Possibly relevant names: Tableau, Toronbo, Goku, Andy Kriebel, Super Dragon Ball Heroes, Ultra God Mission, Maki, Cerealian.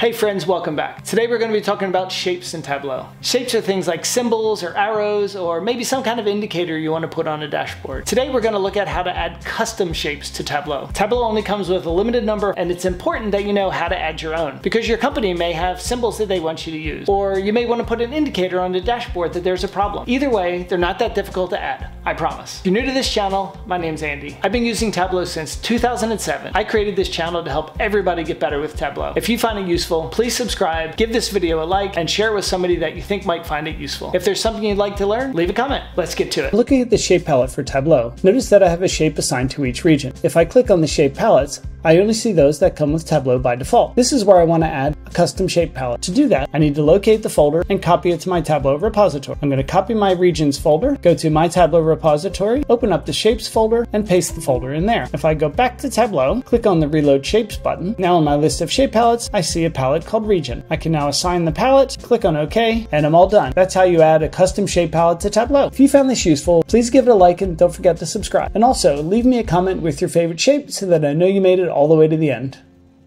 Hey friends, welcome back. Today we're going to be talking about shapes in Tableau. Shapes are things like symbols or arrows or maybe some kind of indicator you want to put on a dashboard. Today we're going to look at how to add custom shapes to Tableau. Tableau only comes with a limited number, and it's important that you know how to add your own because your company may have symbols that they want you to use, or you may want to put an indicator on the dashboard that there's a problem. Either way, they're not that difficult to add, I promise. If you're new to this channel, my name's Andy. I've been using Tableau since 2007. I created this channel to help everybody get better with Tableau. If you find it useful, please subscribe, give this video a like, and share it with somebody that you think might find it useful. If there's something you'd like to learn, leave a comment. Let's get to it. Looking at the shape palette for Tableau, notice that I have a shape assigned to each region. If I click on the shape palettes, I only see those that come with Tableau by default. This is where I want to add a custom shape palette. To do that, I need to locate the folder and copy it to my Tableau repository. I'm going to copy my regions folder, go to my Tableau repository, open up the shapes folder, and paste the folder in there. If I go back to Tableau, click on the reload shapes button, now on my list of shape palettes, I see a palette called region. I can now assign the palette, click on OK, and I'm all done. That's how you add a custom shape palette to Tableau. If you found this useful, please give it a like and don't forget to subscribe. And also, leave me a comment with your favorite shape so that I know you made it all the way to the end.